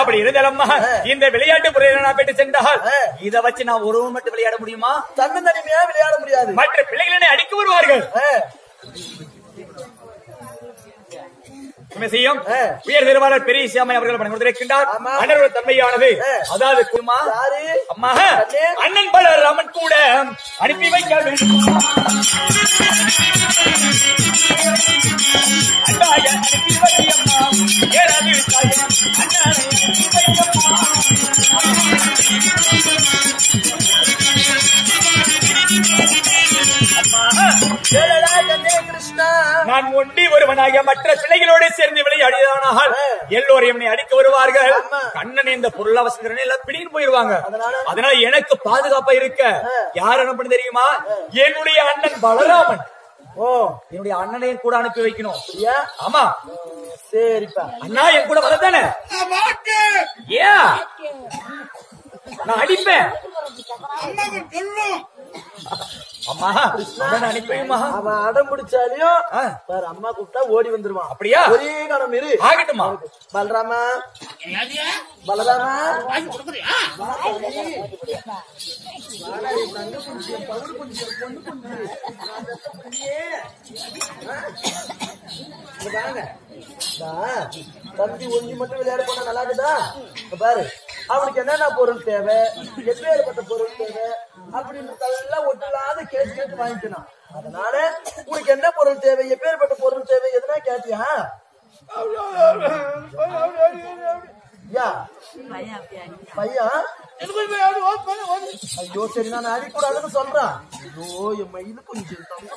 அப்படி இருந்தாலம்மா இந்த விளையாட்டு முறையில நான் போயிட்டு சென்றால் இதை வச்சு நான் ஒரு மட்டும் விளையாட முடியுமா? தன்னந்தனிமையா விளையாட முடியாது. மற்ற பிள்ளைகளை அடிக்க வருவார்கள். உயர் திருவாளர் பெரிய சியாமை அவர்கள் பணம் கொடுத்திருக்கின்றார். அண்ணனோட தன்மையானது அதாவது அண்ணன் பலர் அவன் கூட அனுப்பி வைக்க வேண்டும். நான் ஒண்டி ஒருவனாக மற்ற பிள்ளைகளோடு சேர்ந்து விளையாடியதானால் எல்லோரும் அடிக்க வருவார்கள். கண்ணன் இந்த பொருள் அவசர பிடின்னு போயிருவாங்க. அதனால எனக்கு பாதுகாப்பா இருக்க யார் அனுப்பணும் தெரியுமா? என்னுடைய அண்ணன் பலராமன். ஓ, என்னுடைய அண்ணனையும் கூட அனுப்பி வைக்கணும். ஆமா சரிப்பா, அண்ணா என் கூட வரதானே? ஏன் நான் அடிப்பேன் அம்மா, அனுப்பியுமா? அவன் அடம் பிடிச்சாலையும் அம்மா கூப்பிட்டா ஓடி வந்துருவான். அப்படியா? ஒரே கணம் இரு, ஆகட்டுமா? பலராமா பலராமா தம்பி ஒன்றி மட்டும் விளையாட போனா நல்லா இருக்குதா? பாரு, அவனுக்கு என்னென்ன பொருள் தேவை, எப்பேற்பட்ட பொருள் தேவை அப்படின்றதெல்லாம் ஒட்டில்லாத கேட்டு கேட்டு வாங்கிக்கணும். அதனால உனக்கு என்ன பொருள் தேவை, எப்பேற்பட்ட பொருள் தேவை எதுனா கேட்டியா? ஐயோ சரி, நான் அடிக்கூடாதுன்னு சொல்றான். ஐயோ என் மயிலு கொஞ்சம் திரும்பாரு ஒரு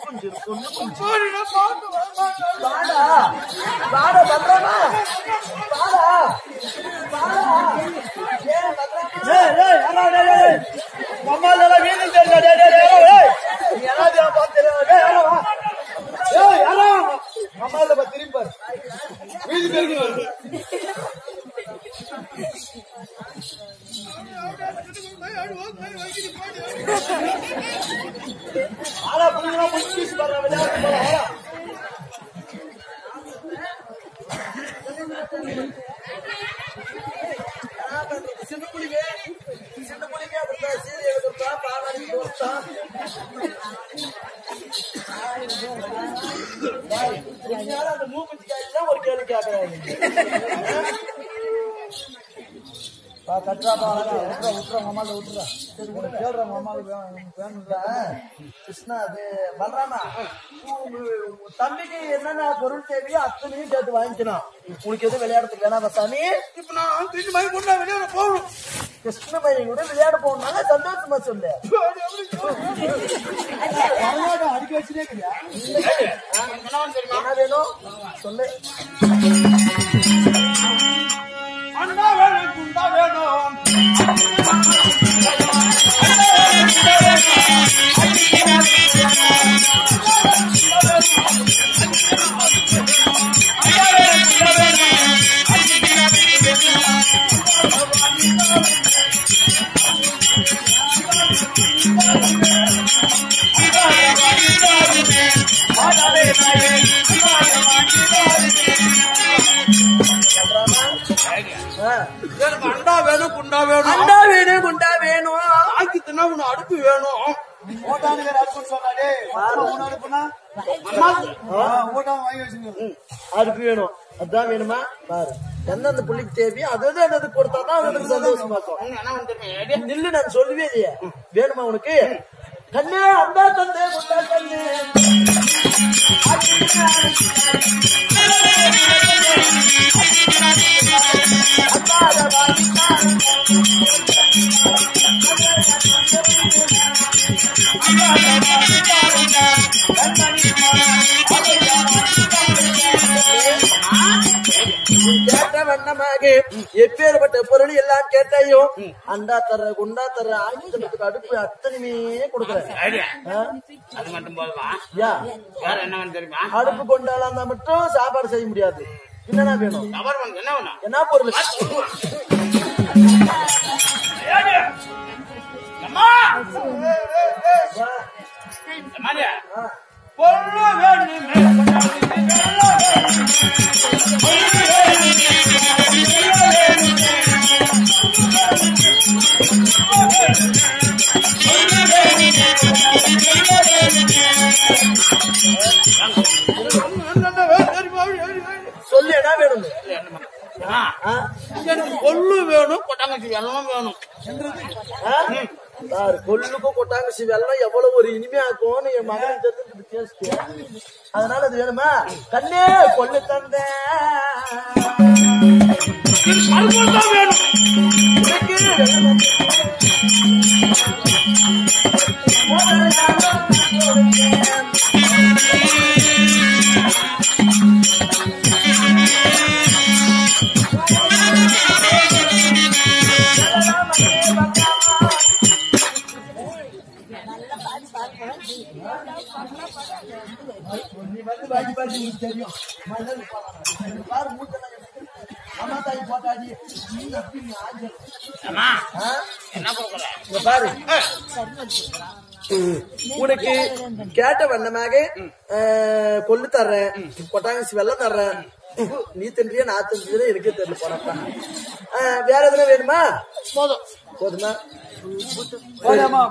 கேள்வி தம்பிக்கு என்னென்ன பொருள் தேவையோ அத்தனையும் சேர்த்து வாங்கிக்கணும். உனக்கு எதுவும் விளையாடுறதுக்கு வேணா பசாமி. இப்ப நான் விளையாட போகணும், கிருஷ்ண பையன் கூட விளையாட போகணும்னால சந்தோஷமா சொல்லு. அடிக்க வச்சுட்டே என்ன வேணும் சொல்லு. அண்ணா வேணும், குண்டா வேணும், அண்டா வேணும், குண்டா வேணும், அண்டா வேணும், குண்டா வேணும், ஆக்கித்தனா உன அடுப்பு வேணும். அடுப்பு வேணும், அதான் வேணுமா? பாரு, எந்தெந்த புள்ளிக்கு தேவையோ அதாவது என்னது கொடுத்தாதான் அவங்களுக்கு சந்தோஷமா இருக்கும். நில்லு, நான் சொல்லுவே இல்லையே. வேணுமா உனக்கு? கண்ணே அண்டா தந்தே, குண்டா தந்தே, எப்பேற்பட்ட பொருள் எல்லாம் கேட்டாயும் அண்டா தர, குண்டா தர, ஆயுதத்துக்கு அடுப்பு அத்தனைமே கொடுக்குறாங்க. அடுப்பு கொண்டாலா இருந்தா மட்டும் சாப்பாடு செய்ய முடியாது. என்னன்னா வேணும்? என்ன பொருள்? பொருள் சொல்லு என்ன வேணும். எனக்கு கொள்ளு வேணும், கொட்டாங்கச்சி வெள்ளம் வேணும். கொள்ளுக்கும் கொட்டாங்கச்சி வெள்ளம் எவ்வளவு ஒரு இனிமையாக்கும் என் மகன் தெரிஞ்சு, அதனால அது வேணுமா? கண்ணே கொள்ளு தந்தேன் வேணும் உனக்கு கேட்ட வண்ணமாக கொள்ளு தர்றேன், கொட்டாங்கச்சி வெள்ளம் தர்றேன். நீ தன்றியா நான் தந்தியா இருக்கே தெரியல. போறப்ப வேற எதுனா வேணுமா? போதும் போதுமா? என்ன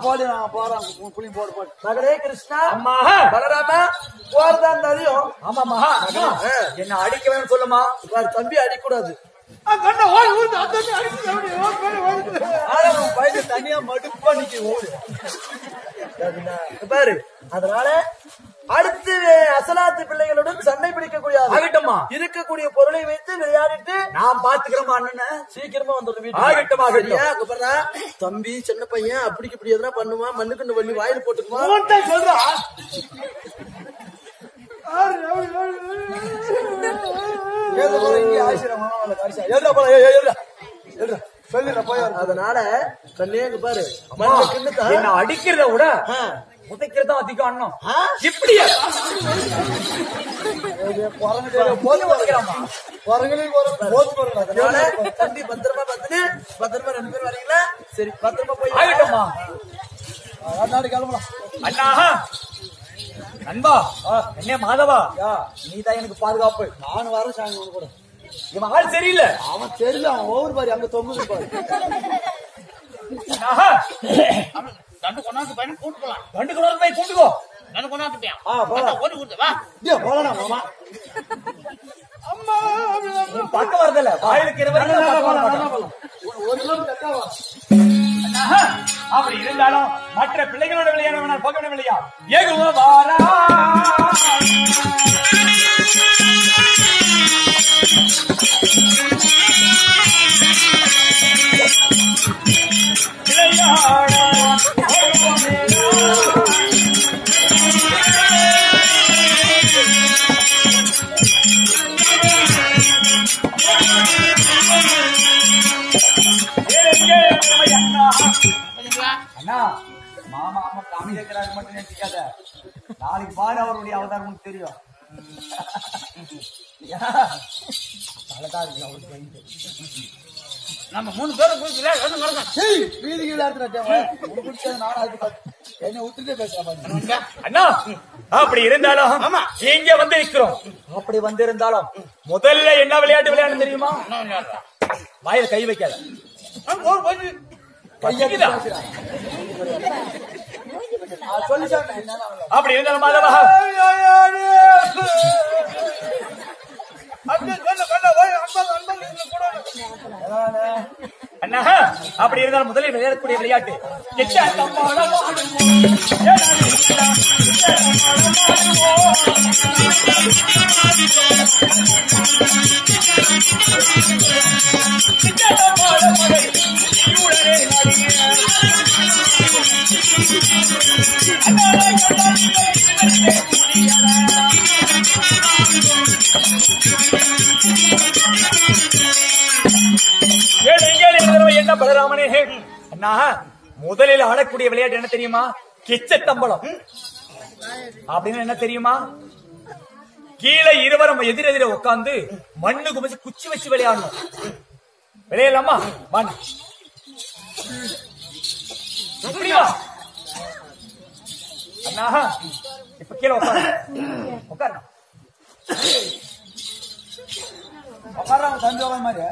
அடிக்கவே சொல்லுமா? தம்பி அடிக்கூடாது, தனியா மடுப்பா நிக்க ஓடு பாரு. அதனால அடுத்து அசலாத்து பிள்ளைகளுடன் சண்டை பிடிக்கக்கூடிய ஆகட்டமா, இருக்கக்கூடிய பொருளை வைத்து விளையாடிட்டு நான் பாத்துக்கிறோமா அண்ணன, சீக்கிரமா வந்துடும் ஆகட்டமா. அதுக்கப்புறம் தம்பி சின்ன பையன் அப்படிக்கு இப்படி எதுனா பண்ணுமா, மண்ணுக்கு வள்ளி வாயில போட்டுக்குமா சொல்றா. அதனால கண்ணியாங்க பாரு, என்ன அடிக்கிறத விட முதைக்கிறதா அதிகம் அண்ணம். இப்படியா தம்பி பத்திரமா பத்து பத்திரமா ரெண்டு பேரும் வரீங்களா? சரி பத்திரமா போய் ஆகட்டமா. நாடு கிளம்பலாம் அண்ணா. நண்பா என்ன மாதவா, நீதான் எனக்கு பாதுகாப்பு. நான் வரேன் சாயங்காலம் கூட. இவன் ஆள் சரியில்லை, அவன் தெரியல, அவன் ஒவ்வொரு பாரு அங்க தொங்குது பாரு. தண்டு கொண்டாந்து பையன் கூட்டுக்கலாம், தண்டு கொண்டாந்து பையன் கூட்டுக்கோ, தண்டு கொண்டாந்துட்டேன் போல மாமா. அம்மா பக்க வரதில்ல வாயிலுக்கு அப்படி இருந்தாலும் மற்ற பிள்ளைகளோட விளையாட பக்கம் விளையா ஏகுவாரா. மாமா அம்மா தமிழ் கேட்கிறாரு மட்டும் நினைச்சுக்காத, நாளைக்கு பாரு அவருடைய அவதாரம் உனக்கு தெரியும். நம்ம மூணு பேரும் என்ன விட்டுட்டே பேசுறா. அப்படி இருந்தாலும் இங்க வந்து இருக்கிறோம். அப்படி வந்து இருந்தாலும் முதல்ல என்ன விளையாட்டு விளையாட தெரியுமா? வாயில கை வைக்காத, அப்படி இருந்தாலும் மாதவா அண்ணா அப்படி இருந்தாலும் முதலில் விளையாடக்கூடிய விளையாட்டு பலராமனே. அண்ணா முதலில் ஆடக்கூடிய விளையாட்டு என்ன தெரியுமா? கிச்சத்தம்பளம். அப்படின்னு என்ன தெரியுமா? கீழே இருவரும் எதிரெதிர உட்கார்ந்து மண்ணு குமிச்சு குச்சி வச்சு விளையாடணும். விளையாடலாமா? அண்ணா இப்ப கீழே உட்காரணும். உட்கார்றாங்க தஞ்சாவூர் மாதிரி.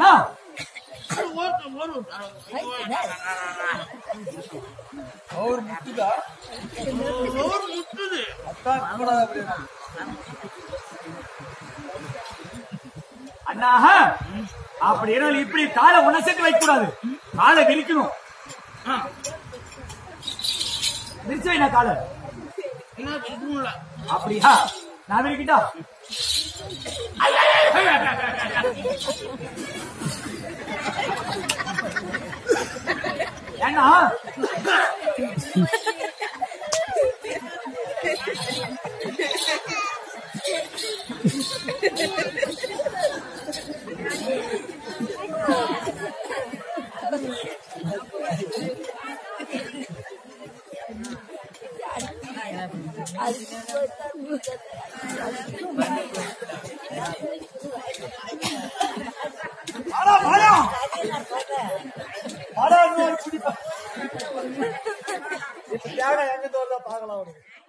No. और मुट्ठीदा और मुट्ठीदे अत्ता कपड़ा अपने अन्ना हाँ आप डेरा लिपड़ी काले वनस्पति से दिवाई करा दे काले बिरिकनो हाँ बिरिचे ही ना काले ना बिरिकनो ला आप डी हाँ ना बिरिकिटा என்ன பாக்கலாம் உனக்கு